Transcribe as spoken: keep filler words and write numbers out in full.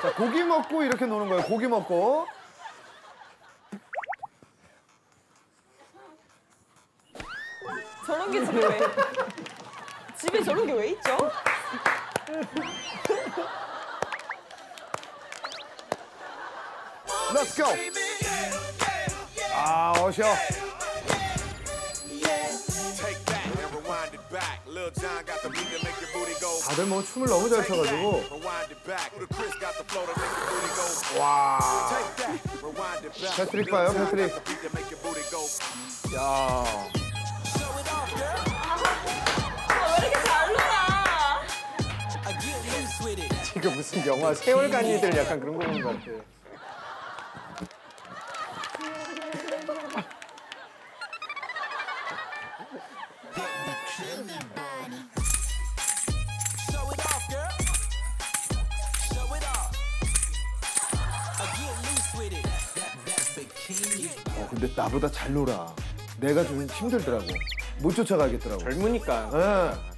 자, 고기 먹고 이렇게 노는 거예요. 고기 먹고. 저런 게 집에 왜? 집에 저런 게 왜 있죠? Let's go. 아, 어셔. 다들 뭐 춤을 너무 잘 춰가지고. 와. 패트릭 봐요, 패트릭. 야. 왜 이렇게 잘 놀아? 지금 무슨 영화 세월간이들 약간 그런 거 보는 것 같아. 어, 근데 나보다 잘 놀아. 내가 좀 힘들더라고. 못 쫓아가겠더라고. 젊으니까. 네.